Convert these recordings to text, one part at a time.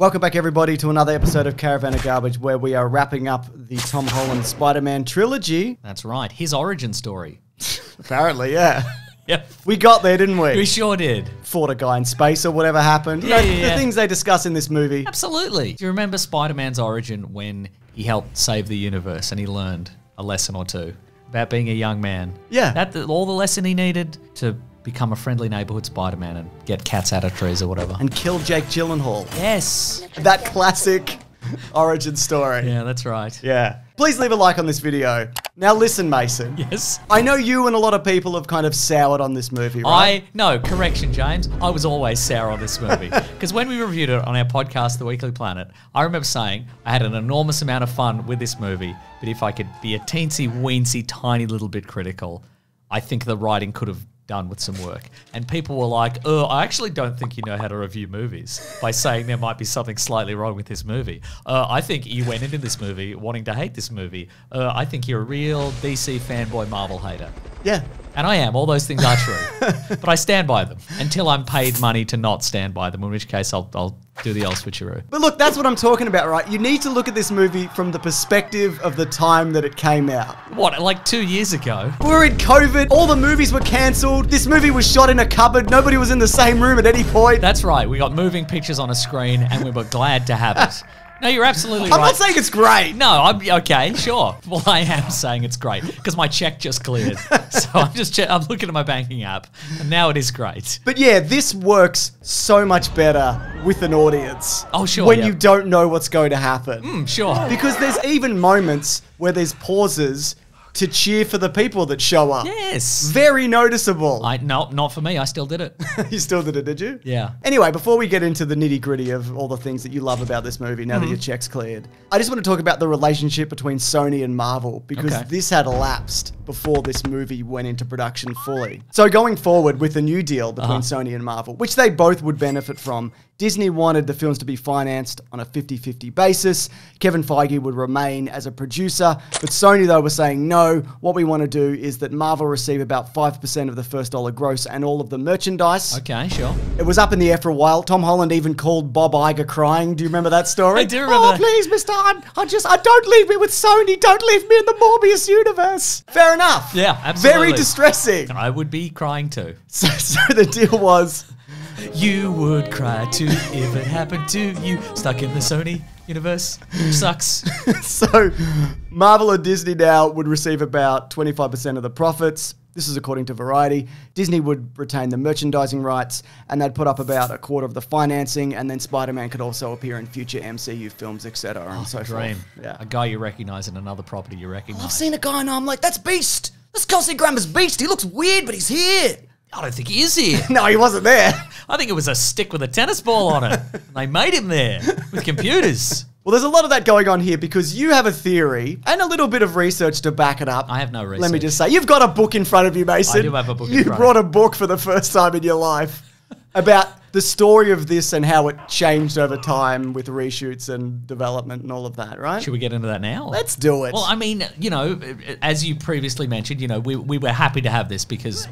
Welcome back, everybody, to another episode of Caravan of Garbage, where we are wrapping up the Tom Holland Spider-Man trilogy. That's right. His origin story. Apparently, yeah. Yep. We got there, didn't we? We sure did. Fought a guy in space or whatever happened. Yeah, the things they discuss in this movie. Absolutely. Do you remember Spider-Man's origin when he helped save the universe and he learned a lesson or two about being a young man? Yeah. All the lesson he needed to become a friendly neighborhood Spider-Man and get cats out of trees or whatever. And kill Jake Gyllenhaal. Yes. That classic origin story. Yeah, that's right. Yeah. Please leave a like on this video. Now listen, Mason. Yes? I know you and a lot of people have kind of soured on this movie, right? No, correction, James. I was always sour on this movie. Because when we reviewed it on our podcast, The Weekly Planet, I remember saying I had an enormous amount of fun with this movie, but if I could be a teensy-weensy tiny little bit critical, I think the writing could have done with some work. And people were like, oh, I actually don't think you know how to review movies by saying there might be something slightly wrong with this movie. I think you went into this movie wanting to hate this movie. I think you're a real DC fanboy Marvel hater. Yeah. And I am. All those things are true. But I stand by them until I'm paid money to not stand by them, in which case I'll do the old switcheroo. But look, that's what I'm talking about, right? You need to look at this movie from the perspective of the time that it came out. What, like 2 years ago? We were in COVID. All the movies were cancelled. This movie was shot in a cupboard. Nobody was in the same room at any point. That's right. We got moving pictures on a screen and we were glad to have it. No, you're absolutely right. I'm not saying it's great. No, okay, sure. Well, I am saying it's great because my check just cleared. So I'm looking at my banking app and now it is great. But yeah, this works so much better with an audience. Oh, sure. When you don't know what's going to happen. Sure. Because there's even moments where there's pauses to cheer for the people that show up. Yes. Very noticeable. No, not for me. I still did it. You still did it, did you? Yeah. Anyway, before we get into the nitty-gritty of all the things that you love about this movie, now that your check's cleared, I just want to talk about the relationship between Sony and Marvel, because this had elapsed before this movie went into production fully. So going forward with a new deal between Sony and Marvel, which they both would benefit from, Disney wanted the films to be financed on a 50-50 basis. Kevin Feige would remain as a producer, but Sony, though, were saying, no, what we want to do is that Marvel receive about 5% of the first dollar gross and all of the merchandise. Okay, sure. It was up in the air for a while. Tom Holland even called Bob Iger crying. Do you remember that story? I do remember that. Oh, please, Mr. Hunt, don't leave me with Sony. Don't leave me in the Morbius universe. Fair enough. Yeah, absolutely. Very distressing. I would be crying too. So the deal was... You would cry too if it happened to you. Stuck in the Sony universe. Sucks. So Marvel and Disney now would receive about 25% of the profits. This is according to Variety. Disney would retain the merchandising rights and they'd put up about a quarter of the financing, and then Spider-Man could also appear in future MCU films, etc. and so forth. Yeah. A guy you recognise in another property you recognise. I've seen a guy and I'm like, that's Beast. That's Kelsey Grammer's Beast. He looks weird, but he's here. I don't think he is here. No, he wasn't there. I think it was a stick with a tennis ball on it. They made him there with computers. Well, there's a lot of that going on here because you have a theory and a little bit of research to back it up. I have no research. Let me just say, you've got a book in front of you, Mason. I do have a book in front of me. You brought a book for the first time in your life about the story of this and how it changed over time with reshoots and development and all of that, right? Should we get into that now? Let's do it. Well, I mean, you know, as you previously mentioned, you know, we were happy to have this because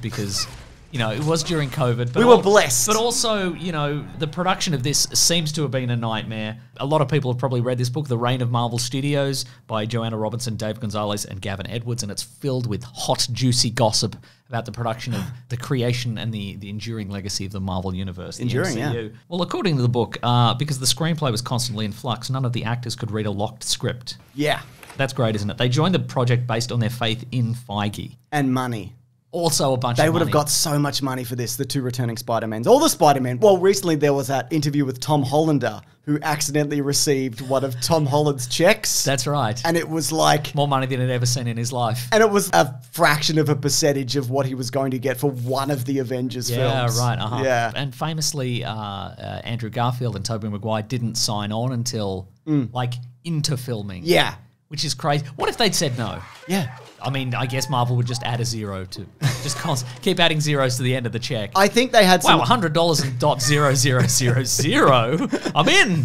you know, it was during COVID. But we were blessed. But also, you know, the production of this seems to have been a nightmare. A lot of people have probably read this book, The Reign of Marvel Studios, by Joanna Robinson, Dave Gonzalez, and Gavin Edwards, and it's filled with hot, juicy gossip about the production of the creation and the enduring legacy of the Marvel Universe, the MCU. Yeah. Well, according to the book, because the screenplay was constantly in flux, none of the actors could read a locked script. Yeah. That's great, isn't it? They joined the project based on their faith in Feige. And money. Also a bunch of money. They would have got so much money for this, the two returning Spider-Mans. All the Spider-Men. Well, recently there was that interview with Tom Hollander, who accidentally received one of Tom Holland's checks. That's right. And it was like... more money than he'd ever seen in his life. And it was a fraction of a percentage of what he was going to get for one of the Avengers films. Yeah, right. Yeah. And famously, Andrew Garfield and Tobey Maguire didn't sign on until, like, into filming. Yeah. Which is crazy. What if they'd said no? Yeah. I mean, I guess Marvel would just add a zero to... Just keep adding zeros to the end of the check. I think they had some... Wow, $100 and .0000. I'm in.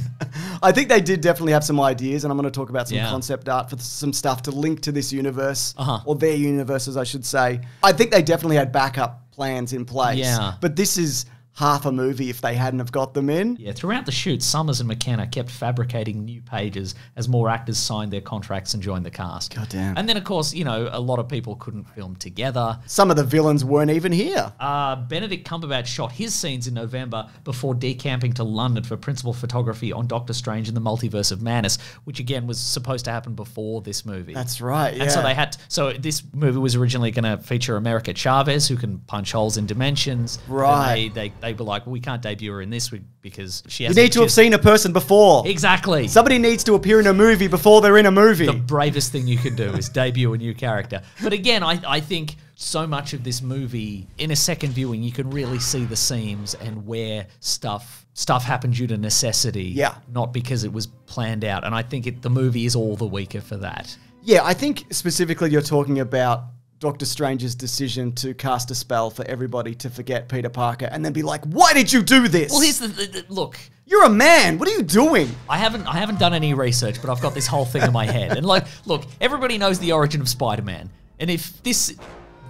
I think they did definitely have some ideas, and I'm going to talk about some concept art for some stuff to link to this universe, or their universes, I should say. I think they definitely had backup plans in place. Yeah. But this is half a movie if they hadn't have got them in. Yeah, throughout the shoot, Summers and McKenna kept fabricating new pages as more actors signed their contracts and joined the cast. Goddamn. And then, of course, you know, a lot of people couldn't film together. Some of the villains weren't even here. Benedict Cumberbatch shot his scenes in November before decamping to London for principal photography on Doctor Strange and the Multiverse of Madness, which, again, was supposed to happen before this movie. That's right, yeah. And so they had to, so this movie was originally going to feature America Chavez, who can punch holes in dimensions. Right. They were like, well, we can't debut her in this because she has... You need to have seen a person before. Exactly. Somebody needs to appear in a movie before they're in a movie. The bravest thing you can do is debut a new character. But again, I think so much of this movie, in a second viewing, you can really see the seams and where stuff happened due to necessity, yeah, not because it was planned out. And I think the movie is all the weaker for that. Yeah, I think specifically you're talking about Doctor Strange's decision to cast a spell for everybody to forget Peter Parker and then be like, why did you do this? Well, here's the look. You're a man. What are you doing? I haven't done any research, but I've got this whole thing in my head. And like, look, everybody knows the origin of Spider-Man. And if this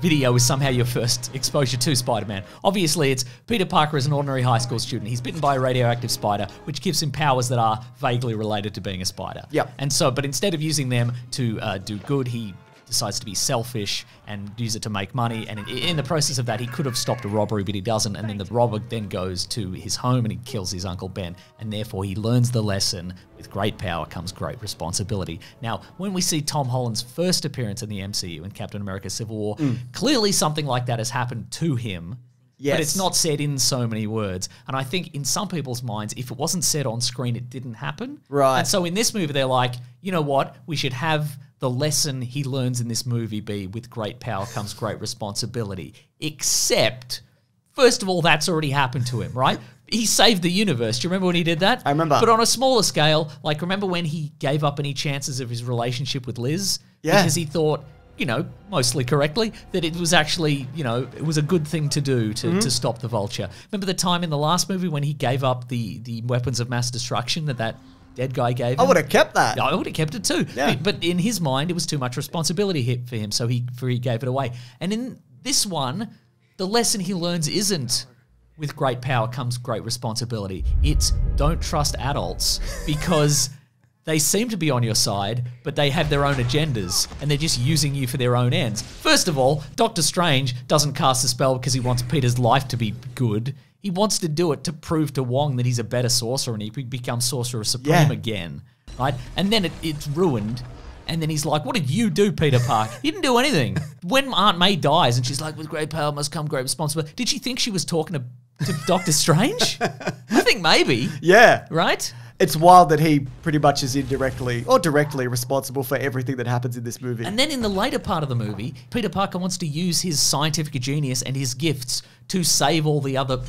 video is somehow your first exposure to Spider-Man, obviously it's Peter Parker is an ordinary high school student. He's bitten by a radioactive spider, which gives him powers that are vaguely related to being a spider. Yep. And so, but instead of using them to do good, he decides to be selfish and use it to make money. And in the process of that, he could have stopped a robbery, but he doesn't. And then the robber then goes to his home and he kills his Uncle Ben. And therefore, he learns the lesson, with great power comes great responsibility. Now, when we see Tom Holland's first appearance in the MCU in Captain America Civil War, clearly something like that has happened to him. Yes. But it's not said in so many words. And I think in some people's minds, if it wasn't said on screen, it didn't happen. Right. And so in this movie, they're like, you know what? We should have the lesson he learns in this movie be with great power comes great responsibility. Except, first of all, that's already happened to him, right? He saved the universe. Do you remember when he did that? I remember. But on a smaller scale, like remember when he gave up any chances of his relationship with Liz? Yeah. Because he thought, you know, mostly correctly, that it was actually, you know, it was a good thing to do to stop the Vulture. Remember the time in the last movie when he gave up the weapons of mass destruction that dead guy gave him? I would have kept that. I would have kept it too. Yeah. But in his mind, it was too much responsibility for him, so he gave it away. And in this one, the lesson he learns isn't with great power comes great responsibility. It's don't trust adults because they seem to be on your side, but they have their own agendas and they're just using you for their own ends. First of all, Doctor Strange doesn't cast a spell because he wants Peter's life to be good. He wants to do it to prove to Wong that he's a better sorcerer and he becomes Sorcerer Supreme again, right? And then it's ruined. And then he's like, what did you do, Peter Parker? You didn't do anything. When Aunt May dies and she's like, with great power must come great responsibility. Did she think she was talking to Doctor Strange? I think maybe. Yeah. Right? It's wild that he pretty much is indirectly or directly responsible for everything that happens in this movie. And then in the later part of the movie, Peter Parker wants to use his scientific genius and his gifts to save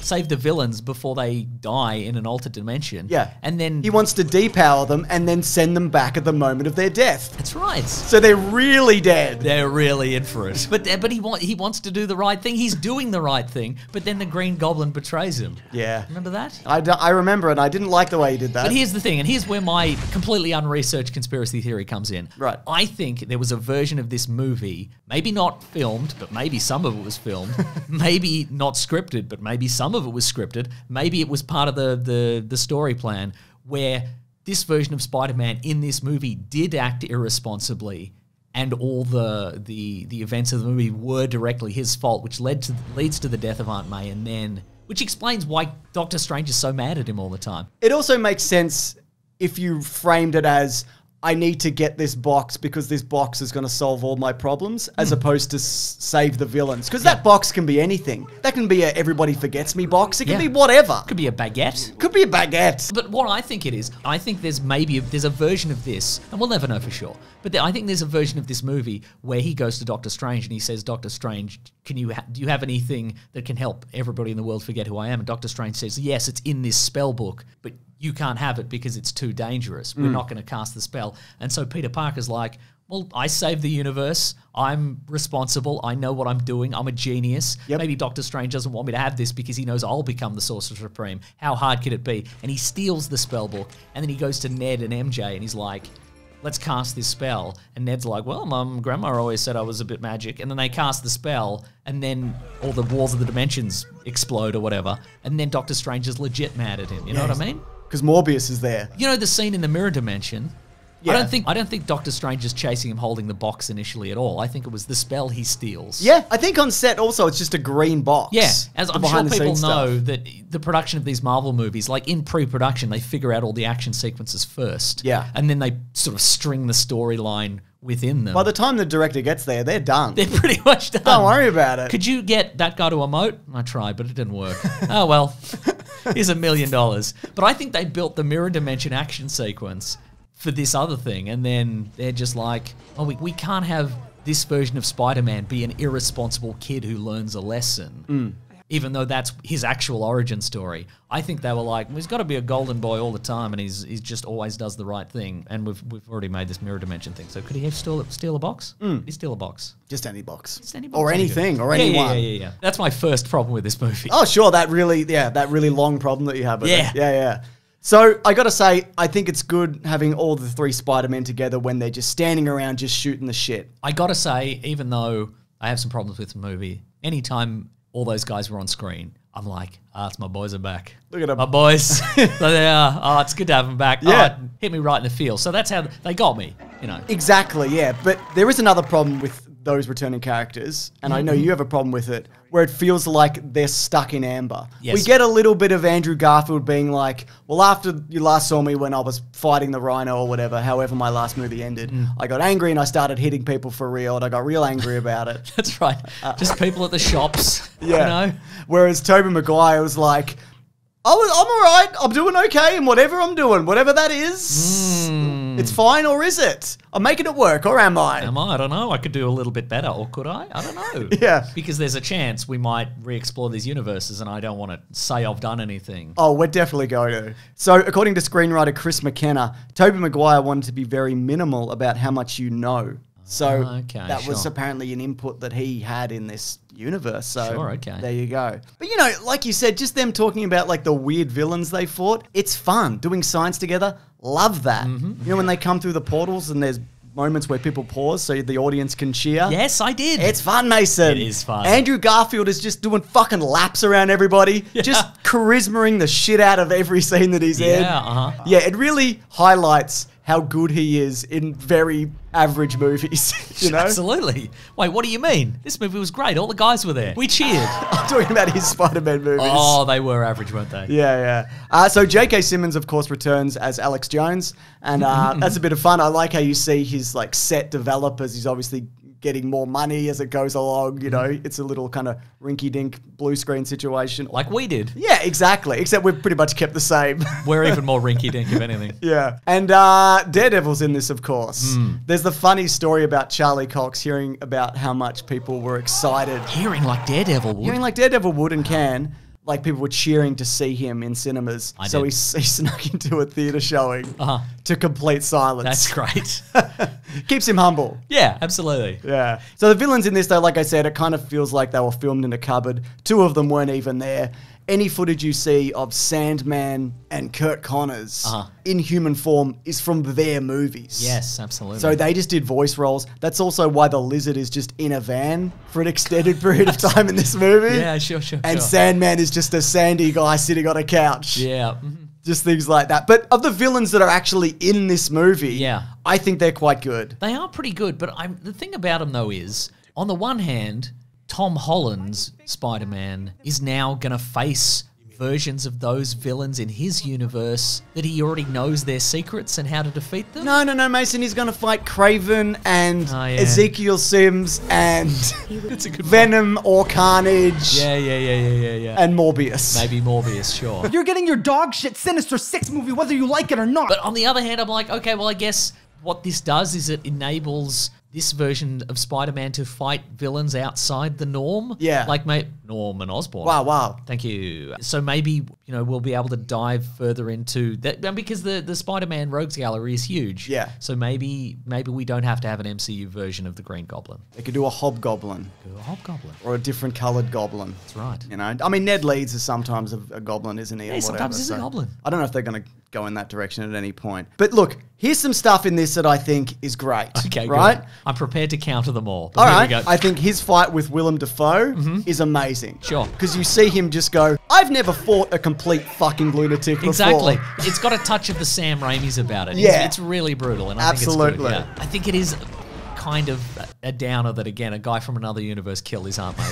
save the villains before they die in an altered dimension. Yeah. And then he wants to depower them and then send them back at the moment of their death. That's right. So they're really dead. They're really in for it. But he wants to do the right thing. He's doing the right thing, but then the Green Goblin betrays him. Yeah. Remember that? I remember it. I didn't like the way he did that. But here's the thing, and here's where my completely unresearched conspiracy theory comes in. Right. I think there was a version of this movie, maybe not filmed, but maybe some of it was filmed, maybe not scripted, but maybe some of it was scripted. Maybe it was part of the story plan where this version of Spider-Man in this movie did act irresponsibly, and all the events of the movie were directly his fault, which leads to the death of Aunt May, and then which explains why Doctor Strange is so mad at him all the time. It also makes sense if you framed it as, I need to get this box because this box is going to solve all my problems, as opposed to save the villains. Because that box can be anything. That can be a everybody forgets me box. It can be whatever. Could be a baguette. Could be a baguette. But what I think it is, I think there's a version of this, and we'll never know for sure, but I think there's a version of this movie where he goes to Doctor Strange and he says, Doctor Strange, do you have anything that can help everybody in the world forget who I am? And Doctor Strange says, yes, it's in this spell book, but you can't have it because it's too dangerous. We're not going to cast the spell. And so Peter Parker's like, well, I saved the universe. I'm responsible. I know what I'm doing. I'm a genius. Yep. Maybe Doctor Strange doesn't want me to have this because he knows I'll become the Sorcerer Supreme. How hard could it be? And he steals the spell book. And then he goes to Ned and MJ and he's like, let's cast this spell. And Ned's like, well, Mum, Grandma always said I was a bit magic. And then they cast the spell, and then all the walls of the dimensions explode or whatever. And then Doctor Strange is legit mad at him. You know what I mean? Because Morbius is there. You know the scene in the mirror dimension? Yeah. I don't think Doctor Strange is chasing him holding the box initially at all. I think it was the spell he steals. Yeah, I think on set also it's just a green box. Yeah, as I'm sure people know that the production of these Marvel movies, like in pre-production, they figure out all the action sequences first. Yeah. And then they sort of string the storyline within them. By the time the director gets there, they're done. They're pretty much done. Don't worry about it. Could you get that guy to emote? I tried, but it didn't work. Oh, well, here's $1 million. But I think they built the mirror dimension action sequence for this other thing, and then they're just like, oh, we can't have this version of Spider-Man be an irresponsible kid who learns a lesson, even though that's his actual origin story. I think they were like, well, he's got to be a golden boy all the time, and he's just always does the right thing, and we've already made this mirror dimension thing, so could he have steal a box? He steal a box. Just any box. Just any box. Or anything, or anyone. Yeah. That's my first problem with this movie. Oh, sure, that really long problem that you have with it. Yeah. So I got to say, I think it's good having all the three Spider-Men together when they're just standing around just shooting the shit. I got to say, even though I have some problems with the movie, anytime all those guys were on screen, I'm like, ah, it's my boys are back. Look at them. My boys. So they are. Oh, it's good to have them back. Yeah. Oh, hit me right in the feels. So that's how they got me, you know. Exactly, yeah. But there is another problem with those returning characters, and I know you have a problem with it, where it feels like they're stuck in amber. Yes. We get a little bit of Andrew Garfield being like, well, after you last saw me when I was fighting the Rhino or whatever, however my last movie ended, I got angry and I started hitting people for real, and I got real angry about it. That's right. Just people at the shops, you know? Whereas Tobey Maguire was like, I'm all right, I'm doing okay, and whatever I'm doing, whatever that is, it's fine, or is it? I'm making it work, or am I? Am I? I don't know. I could do a little bit better, or could I? I don't know. Yeah. Because there's a chance we might re-explore these universes, and I don't want to say I've done anything. Oh, we're definitely going to. So, according to screenwriter Chris McKenna, Tobey Maguire wanted to be very minimal about how much you know. So, that was apparently an input that he had in this universe. So, there you go. But, you know, like you said, just them talking about, like, the weird villains they fought, it's fun. Doing science together, love that. You know, when they come through the portals and there's moments where people pause so the audience can cheer. Yes, I did. It's fun, Mason. It is fun. Andrew Garfield is just doing fucking laps around everybody, just charisma-ing the shit out of every scene that he's in. Yeah, it really highlights how good he is in very average movies, you know? Absolutely. Wait, what do you mean? This movie was great. All the guys were there. We cheered. I'm talking about his Spider-Man movies. Oh, they were average, weren't they? Yeah. So J.K. Simmons, of course, returns as Alex Jones, and that's a bit of fun. I like how you see his like set develop as he's obviously getting more money as it goes along, you know? It's a little kind of rinky-dink blue screen situation. Like we did. Yeah, exactly. Except we've pretty much kept the same. We're even more rinky-dink, if anything. Yeah. And Daredevil's in this, of course. There's the funny story about Charlie Cox hearing about how much people were excited. Hearing like Daredevil would. Hearing like Daredevil would and can. Like, people were cheering to see him in cinemas. So he snuck into a theatre showing to complete silence. That's great. Keeps him humble. Yeah, absolutely. Yeah. So the villains in this, though, like I said, it kind of feels like they were filmed in a cupboard. Two of them weren't even there. Any footage you see of Sandman and Kurt Connors in human form is from their movies. Yes, absolutely. So they just did voice roles. That's also why the Lizard is just in a van for an extended period of time in this movie. Yeah, sure. And Sandman is just a sandy guy sitting on a couch. Yeah. Just things like that. But of the villains that are actually in this movie, I think they're quite good. They are pretty good, but the thing about them, though, is on the one hand, Tom Holland's Spider-Man is now going to face versions of those villains in his universe that he already knows their secrets and how to defeat them. No, Mason. He's going to fight Kraven and Ezekiel Sims and Venom or Carnage. Yeah. And Morbius. Maybe Morbius, sure. You're getting your dog shit Sinister Six movie whether you like it or not. But on the other hand, I'm like, okay, well, I guess what this does is it enables this version of Spider-Man to fight villains outside the norm. Yeah. Like Norman Osborn. Wow. Thank you. So maybe you know, we'll be able to dive further into that, because the Spider-Man Rogues Gallery is huge. Yeah. So maybe we don't have to have an MCU version of the Green Goblin. They could do a Hobgoblin. Or a different coloured goblin. That's right. You know, I mean, Ned Leeds is sometimes a goblin, isn't he? Yeah, sometimes he's a goblin. I don't know if they're going to go in that direction at any point. But look, here's some stuff in this that I think is great. Okay, right? Good. I'm prepared to counter them all. All right. Here we go. I think his fight with Willem Dafoe is amazing. Sure. Because you see him just go, I've never fought a complete fucking lunatic before. Exactly. It's got a touch of the Sam Raimi's about it. Yeah. It's really brutal. And I think it's good. Yeah. I think it is kind of a downer that, again, a guy from another universe killed his Aunt May.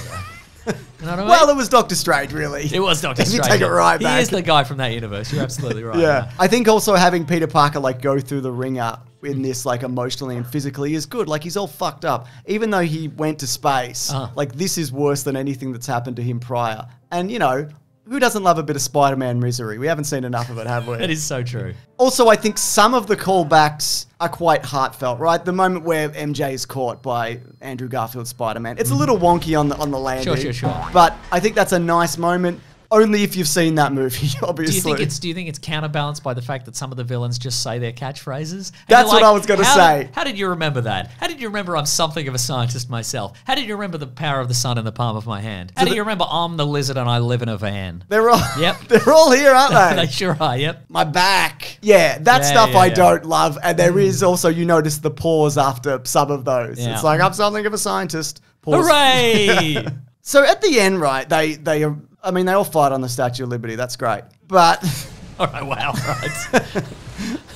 You know what I mean? Well, it was Doctor Strange, really. It was Doctor Strange. If you take it right back. He is the guy from that universe. You're absolutely right. Yeah. I think also having Peter Parker, like, go through the ringer in this, like, emotionally and physically is good. Like, he's all fucked up. Even though he went to space, like, this is worse than anything that's happened to him prior. And, you know, who doesn't love a bit of Spider-Man misery? We haven't seen enough of it, have we? That is so true. Also, I think some of the callbacks are quite heartfelt, right? The moment where MJ is caught by Andrew Garfield's Spider-Man. It's a little wonky on the landing. Sure, sure, sure. But I think that's a nice moment. Only if you've seen that movie, obviously. Do you think it's counterbalanced by the fact that some of the villains just say their catchphrases? And that's like, what I was going to say. How did you remember that? How did you remember I'm something of a scientist myself? How did you remember the power of the sun in the palm of my hand? How do you remember I'm the lizard and I live in a van? They're all, they're all here, aren't they? They sure are, yep. My back. Yeah, that stuff I don't love. And there is also, you notice the pause after some of those. Yeah. It's like, I'm something of a scientist. Pause. Hooray! So at the end, right, they are... I mean, they all fight on the Statue of Liberty. That's great. But... All right, wow. Right.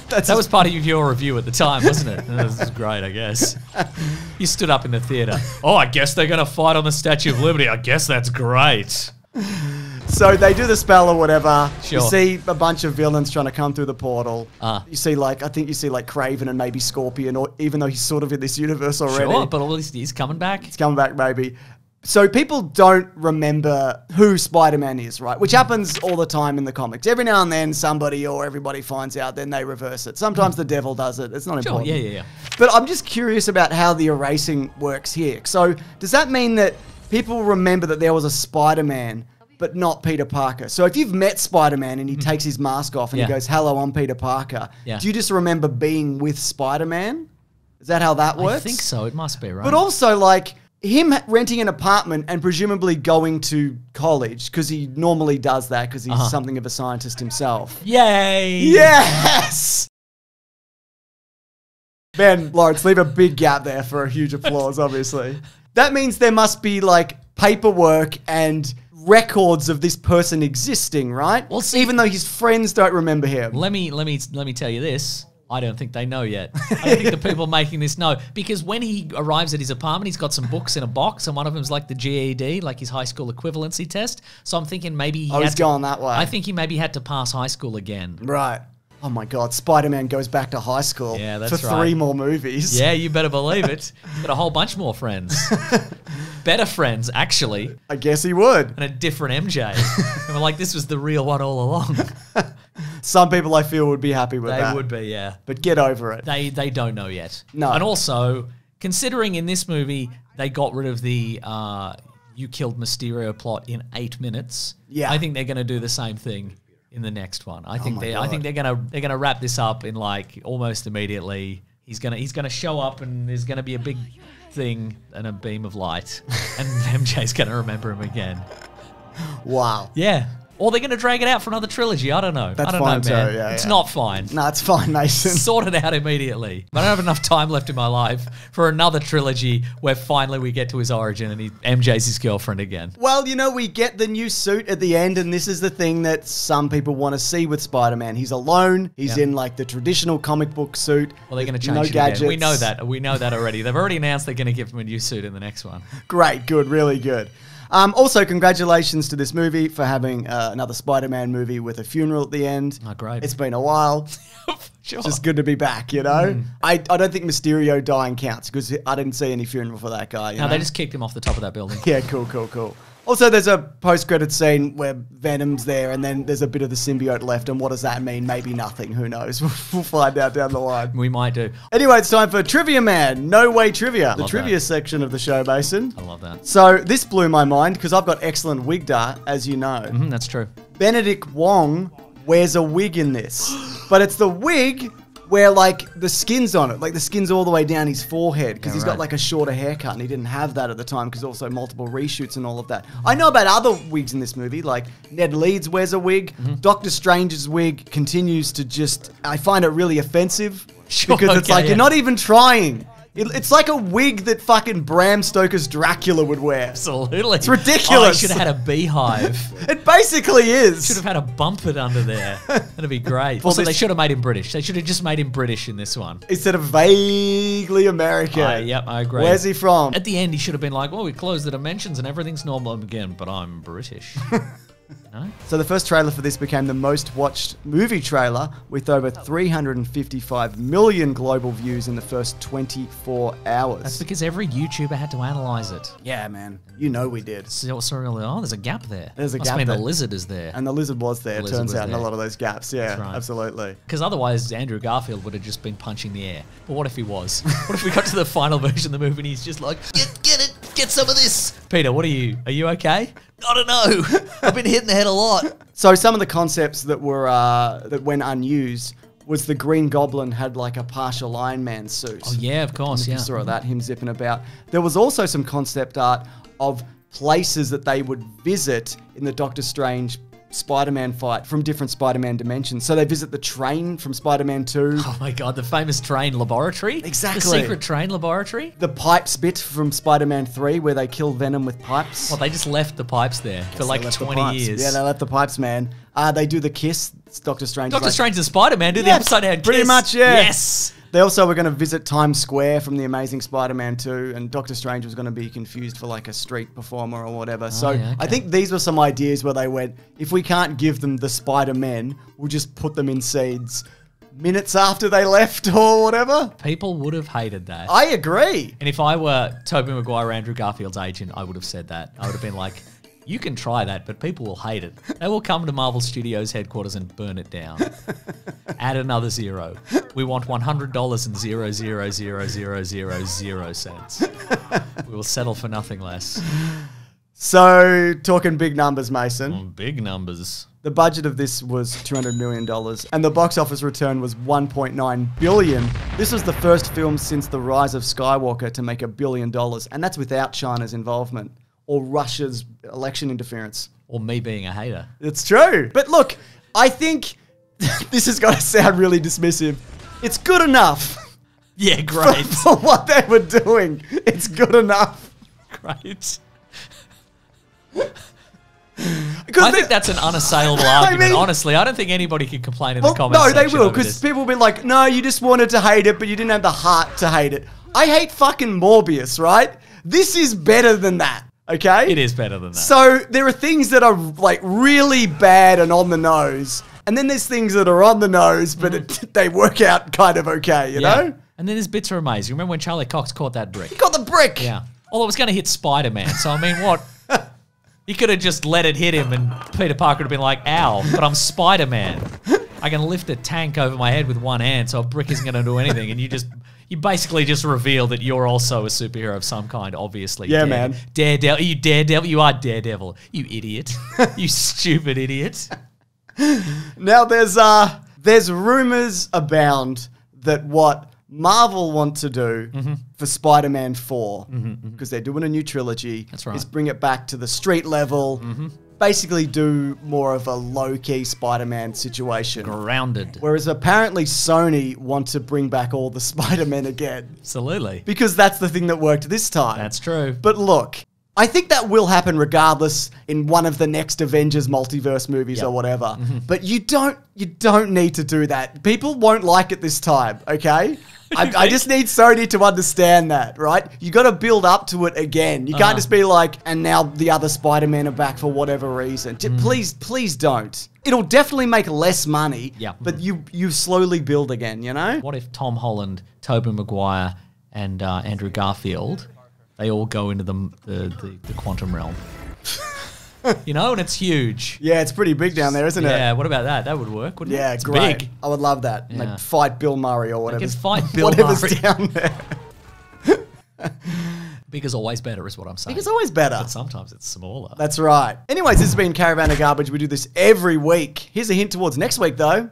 That was part of your review at the time, wasn't it? This is great, I guess. You stood up in the theatre. Oh, I guess they're going to fight on the Statue of Liberty. I guess that's great. So they do the spell or whatever. Sure. You see a bunch of villains trying to come through the portal. You see, like, I think you see, like, Kraven and maybe Scorpion, or even though he's sort of in this universe already. Sure, but at least he's coming back. He's coming back, maybe. So people don't remember who Spider-Man is, right? Which happens all the time in the comics. Every now and then somebody or everybody finds out, then they reverse it. Sometimes the devil does it. It's not important. Yeah, yeah, yeah. But I'm just curious about how the erasing works here. So does that mean that people remember that there was a Spider-Man, but not Peter Parker? So if you've met Spider-Man and he takes his mask off and he goes, hello, I'm Peter Parker, do you just remember being with Spider-Man? Is that how that works? I think so. It must be, right? But also, like... him renting an apartment and presumably going to college, because he normally does that because he's something of a scientist himself. Yay! Yes! Ben, Lawrence, leave a big gap there for a huge applause, obviously. That means there must be, like, paperwork and... records of this person existing, right? Well, see, even though his friends don't remember him. Let me tell you this. I don't think they know yet. I don't think the people making this know, because when he arrives at his apartment, he's got some books in a box, and one of them's like the GED, like his high school equivalency test. So I'm thinking maybe he's going that way. I think he maybe had to pass high school again. Right. Oh my God, Spider-Man goes back to high school for three more movies. Yeah, you better believe it. He's got a whole bunch more friends. Better friends, actually. I guess he would. And a different MJ. And we're like, this was the real one all along. Some people, I feel, would be happy with that. They would be, yeah. But get over it. They don't know yet. No. And also, considering in this movie, they got rid of the... you killed Mysterio plot in 8 minutes. Yeah. I think they're going to do the same thing in the next one. I think they're gonna wrap this up in, like, almost immediately. He's gonna show up and there's gonna be a big thing and a beam of light, and MJ's gonna remember him again. Wow. Yeah. Or they're gonna drag it out for another trilogy. I don't know. I don't know, man. Yeah, it's not fine. No, it's fine, Mason. Sort it out immediately. But I don't have enough time left in my life for another trilogy where finally we get to his origin and MJ's his girlfriend again. Well, you know, we get the new suit at the end, and this is the thing that some people want to see with Spider-Man. He's alone. He's in, like, the traditional comic book suit. Well, they're gonna change it again. We know that. We know that already. They've already announced they're gonna give him a new suit in the next one. Great. Good. Really good. Also, congratulations to this movie for having another Spider-Man movie with a funeral at the end. Oh, great. It's been a while. Sure. It's just good to be back, you know? I don't think Mysterio dying counts, because I didn't see any funeral for that guy. No, they just kicked him off the top of that building. Yeah, cool, cool, cool. Also, there's a post-credit scene where Venom's there, and then there's a bit of the symbiote left, and what does that mean? Maybe nothing. Who knows? We'll find out down the line. We might do. Anyway, it's time for Trivia Man. No Way Trivia. The trivia section of the show, Mason. I love that. So this blew my mind, because I've got excellent wig dart, as you know. That's true. Benedict Wong wears a wig in this. But it's the wig where, like, the skin's on it. Like, the skin's all the way down his forehead because he's got, like, a shorter haircut, and he didn't have that at the time because also multiple reshoots and all of that. I know about other wigs in this movie. Like, Ned Leeds wears a wig. Doctor Strange's wig continues to just... I find it really offensive because it's like, you're not even trying. It's like a wig that fucking Bram Stoker's Dracula would wear. Absolutely. It's ridiculous. Oh, I should have had a beehive. It basically is. Should have had a bumper under there. That'd be great. Well, also, they should have made him British. They should have just made him British in this one. Instead of vaguely American. Yep, I agree. Where's he from? At the end, he should have been like, well, we closed the dimensions and everything's normal again, but I'm British. No? So the first trailer for this became the most watched movie trailer with over 355 million global views in the first 24 hours. That's because every YouTuber had to analyze it. Yeah, man. You know we did. So, oh, there's a gap there. There's a gap there. The lizard is there. And the lizard was there, it turns out, in a lot of those gaps. Yeah, right. Absolutely. Because otherwise Andrew Garfield would have just been punching the air. But what if he was? What if we got to the final version of the movie and he's just like, get it, get some of this. Peter, what are you okay? I don't know. I've been hitting the head a lot. So some of the concepts that were that went unused was the Green Goblin had like a partial Iron Man suit. Oh yeah, of course. Yeah. Saw that him zipping about. There was also some concept art of places that they would visit in the Doctor Strange Spider-Man fight from different Spider-Man dimensions. So they visit the train from Spider-Man 2. Oh my god, the famous train laboratory. Exactly. The secret train laboratory. The pipes bit from Spider-Man 3 where they kill Venom with pipes. Well, they just left the pipes there for like 20 years. Yeah, they left the pipes, man. They do the kiss. Doctor Strange. Doctor Strange and Spider-Man do the upside down kiss. Pretty much, yeah. Yes. They also were going to visit Times Square from The Amazing Spider-Man 2, and Doctor Strange was going to be confused for like a street performer or whatever. Oh, so yeah, I think these were some ideas where they went, if we can't give them the Spider-Men, we'll just put them in seeds minutes after they left or whatever. People would have hated that. I agree. And if I were Tobey Maguire, Andrew Garfield's agent, I would have said that. I would have been like... You can try that, but people will hate it. They will come to Marvel Studios headquarters and burn it down. Add another zero. We want $100 and 0.00000 cents. We will settle for nothing less. So, talking big numbers, Mason. Big numbers. The budget of this was $200 million, and the box office return was $1.9 billion. This was the first film since The Rise of Skywalker to make $1 billion, and that's without China's involvement. Or Russia's election interference. Or me being a hater. It's true. But look, I think this is going to sound really dismissive. It's good enough. Yeah, great. For what they were doing. It's good enough. Great. I think that's an unassailable argument. I mean, honestly, I don't think anybody can complain in the comments section. No, they will, because people will be like, no, you just wanted to hate it, but you didn't have the heart to hate it. I hate fucking Morbius, right? This is better than that. Okay? It is better than that. So there are things that are like really bad and on the nose. And then there's things that are on the nose, but they work out kind of okay, you know? And then there's bits are amazing. Remember when Charlie Cox caught that brick? He caught the brick! Yeah. Although it was going to hit Spider-Man, so I mean, what? He could have just let it hit him and Peter Parker would have been like, ow, but I'm Spider-Man. I can lift a tank over my head with one hand, so a brick isn't going to do anything. And you basically just reveal that you're also a superhero of some kind, obviously. Yeah, man. Daredevil. You Daredevil. You are Daredevil. You idiot. You stupid idiot. Now there's rumors abound that what Marvel want to do for Spider-Man 4, because they're doing a new trilogy, is bring it back to the street level. Basically do more of a low-key Spider-Man situation. Grounded. Whereas apparently Sony want to bring back all the Spider-Men again. Absolutely. Because that's the thing that worked this time. That's true. But look, I think that will happen regardless in one of the next Avengers multiverse movies or whatever. But you don't need to do that. People won't like it this time, okay? I just need Sony to understand that, right? You got to build up to it again. You can't just be like, and now the other Spider-Men are back for whatever reason. Please don't. It'll definitely make less money, but you slowly build again, you know? What if Tom Holland, Tobey Maguire, and Andrew Garfield, they all go into the quantum realm? You know, and it's huge. Yeah, it's pretty big down there, isn't it? Yeah, what about that? That would work, wouldn't it? Yeah, great. Big. I would love that. Yeah. Like, fight Bill Murray or whatever. Fight Bill Murray. Whatever's down there. Big is always better is what I'm saying. Big is always better. But sometimes it's smaller. That's right. Anyways, this has been Caravan of Garbage. We do this every week. Here's a hint towards next week, though.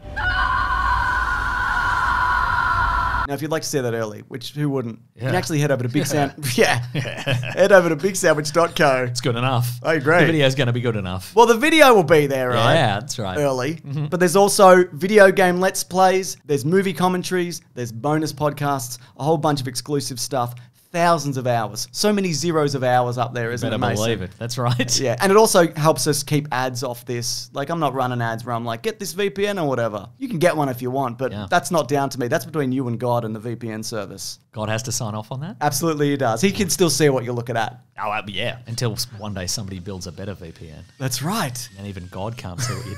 Now, if you'd like to see that early, which who wouldn't, you can actually head over to Big Sound. Head over to bigsandwich.co. It's good enough. I agree. The video's going to be good enough. Well, the video will be there, right? Yeah, that's right. Early. Mm-hmm. But there's also video game Let's Plays. There's movie commentaries. There's bonus podcasts. A whole bunch of exclusive stuff. Thousands of hours. So many zeros of hours up there, isn't it, Mason? Better believe it. That's right. Yeah, and it also helps us keep ads off this. Like, I'm not running ads where I'm like, get this VPN or whatever. You can get one if you want, but that's not down to me. That's between you and God and the VPN service. God has to sign off on that? Absolutely he does. He can still see what you're looking at. Oh, yeah. Until one day somebody builds a better VPN. That's right. And even God can't see what you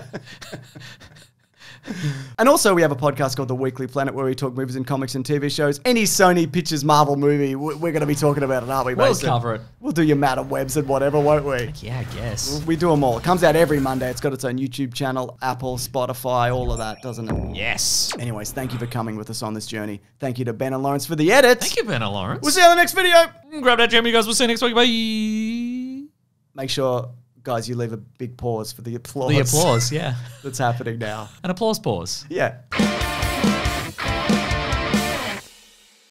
do. And also we have a podcast called The Weekly Planet where we talk movies and comics and TV shows. Any Sony Pictures Marvel movie, we're going to be talking about it, aren't we, Mason? We'll cover it. We'll do your Madam Webs and whatever, won't we? Yeah, I guess. We do them all. It comes out every Monday. It's got its own YouTube channel, Apple, Spotify, all of that, doesn't it? Yes. Anyways, thank you for coming with us on this journey. Thank you to Ben and Lawrence for the edit. Thank you, Ben and Lawrence. We'll see you on the next video. Grab that jam, you guys. We'll see you next week. Bye. Make sure... guys, you leave a big pause for the applause. The applause, yeah. That's happening now. An applause pause. Yeah.